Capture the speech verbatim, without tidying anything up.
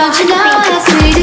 Don't you know that sweet?